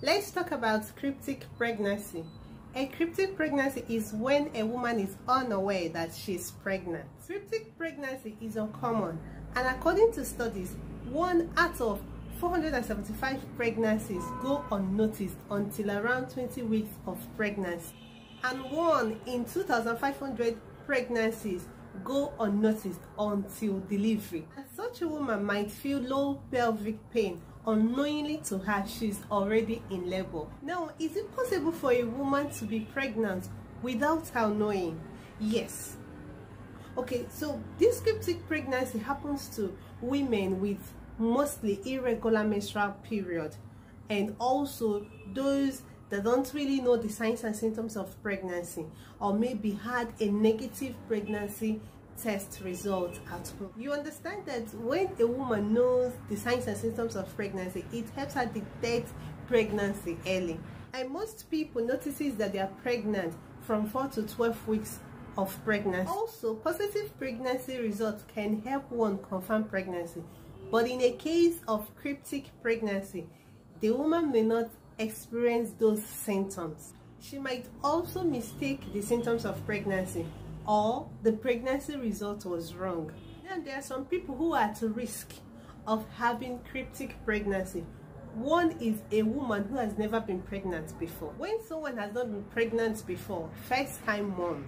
Let's talk about cryptic pregnancy. A cryptic pregnancy is when a woman is unaware that she's pregnant. Cryptic pregnancy is uncommon, and according to studies, 1 out of 475 pregnancies go unnoticed until around 20 weeks of pregnancy, and 1 in 2,500 pregnancies go unnoticed until delivery. And such a woman might feel low pelvic pain unknowingly to her she's already in labor. Now, is it possible for a woman to be pregnant without her knowing? Yes. Okay, so this cryptic pregnancy happens to women with mostly irregular menstrual period, and also those that don't really know the signs and symptoms of pregnancy, or maybe had a negative pregnancy test result at home. You understand that when a woman knows the signs and symptoms of pregnancy, it helps her detect pregnancy early. And most people notices that they are pregnant from 4 to 12 weeks of pregnancy. Also, positive pregnancy results can help one confirm pregnancy. But in a case of cryptic pregnancy, the woman may not experience those symptoms. She might also mistake the symptoms of pregnancy, or the pregnancy result was wrong. Then there are some people who are at risk of having cryptic pregnancy. One is a woman who has never been pregnant before. When someone has not been pregnant before, first time moms,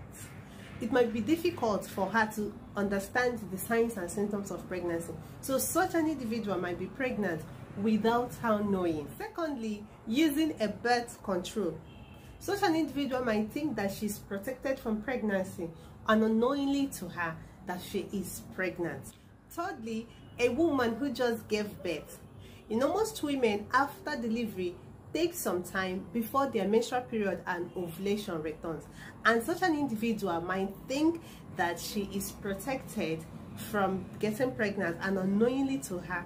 it might be difficult for her to understand the signs and symptoms of pregnancy. So such an individual might be pregnant without her knowing. Secondly, using a birth control. Such an individual might think that she's protected from pregnancy, and unknowingly to her that she is pregnant. Thirdly, a woman who just gave birth. You know, most women after delivery take some time before their menstrual period and ovulation returns, and such an individual might think that she is protected from getting pregnant, and unknowingly to her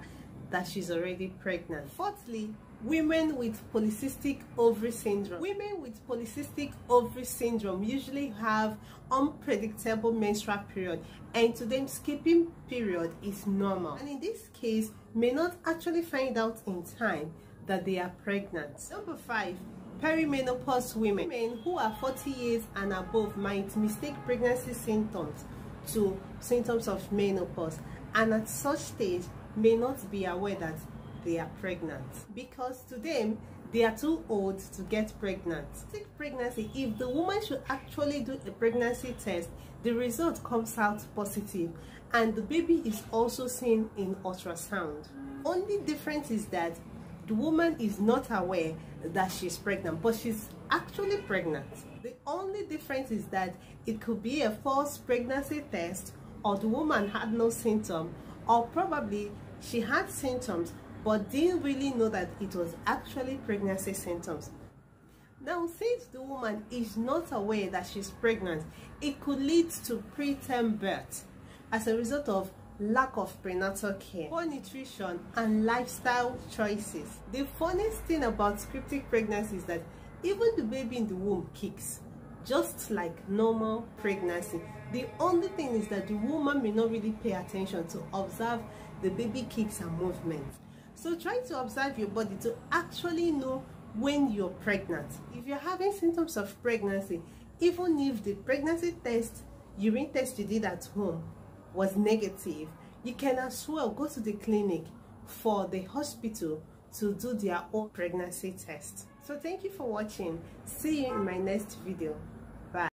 that she's already pregnant. Fourthly, women with polycystic ovary syndrome. Women with polycystic ovary syndrome usually have unpredictable menstrual period, and to them skipping period is normal, and in this case may not actually find out in time that they are pregnant. Number 5, perimenopause women. Women who are 40 years and above might mistake pregnancy symptoms to symptoms of menopause, and at such stage may not be aware that they are pregnant, because to them they are too old to get pregnant. Cryptic pregnancy, if the woman should actually do a pregnancy test, the result comes out positive, and the baby is also seen in ultrasound. Only difference is that the woman is not aware that she's pregnant, but she's actually pregnant. The only difference is that it could be a false pregnancy test, or the woman had no symptom, or probably she had symptoms but didn't really know that it was actually pregnancy symptoms. Now, since the woman is not aware that she's pregnant, it could lead to preterm birth as a result of lack of prenatal care, poor nutrition, and lifestyle choices. The funniest thing about cryptic pregnancy is that even the baby in the womb kicks, just like normal pregnancy. The only thing is that the woman may not really pay attention to observe the baby kicks and movements. So try to observe your body to actually know when you're pregnant. If you're having symptoms of pregnancy, even if the pregnancy test, urine test you did at home was negative, you can as well go to the clinic for the hospital to do their own pregnancy test. So thank you for watching. See you in my next video.